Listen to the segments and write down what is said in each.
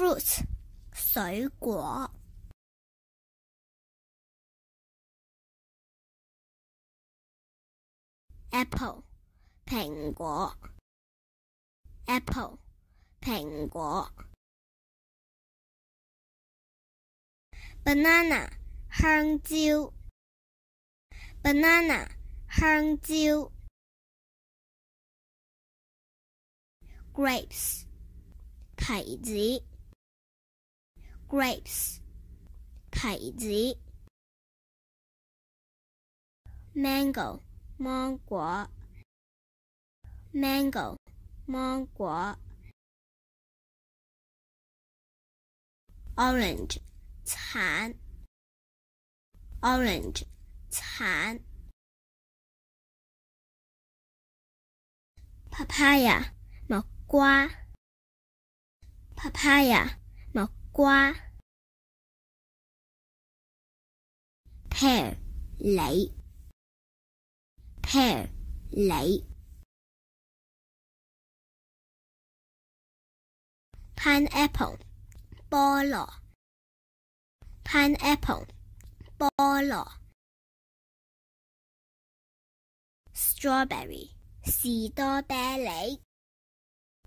Fruits 水果 Apple 蘋果 Apple 蘋果 Banana 香蕉 Banana 香蕉 Grapes 提子 Grapes 提子 Mango 芒果 Mango 芒果 Orange 橙 Orange 橙 Papaya 木瓜 Papaya 木瓜 Pear 梨 Pear 梨 Pineapple 菠蘿 Pineapple 菠蘿 Strawberry 士多啤梨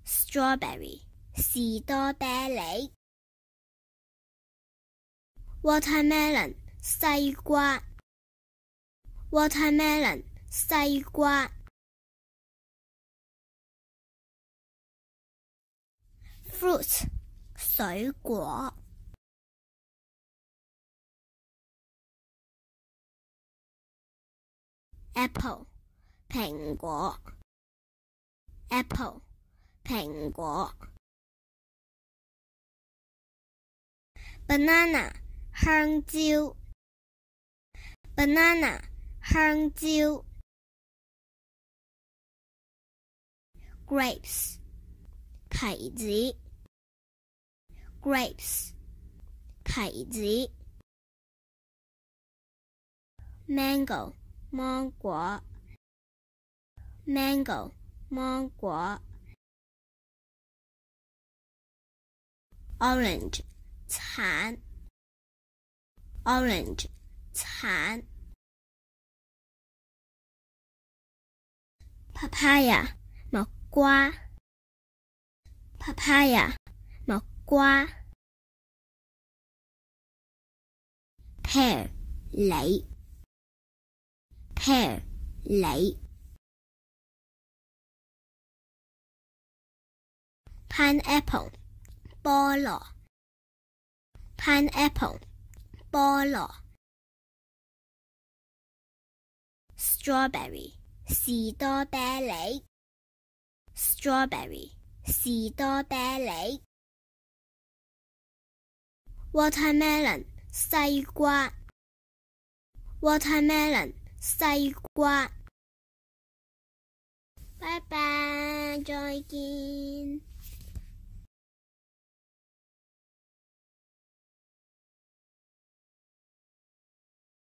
Strawberry 士多啤梨 Watermelon 西瓜 Watermelon 西瓜 Fruits 水果 Apple 蘋果 Apple 蘋果 Banana 香蕉 Banana 香蕉 Grapes 提子 Grapes 提子 Mango 芒果 Mango 芒果 Orange 橙 Orange 橙 Papaya 木瓜 Papaya 木瓜 Pear 梨 Pear 梨 Pineapple 菠蘿 Pineapple 菠蘿 Strawberry 士多啤梨 Strawberry 士多啤梨 Watermelon 西瓜 Watermelon 西瓜 拜拜，再見。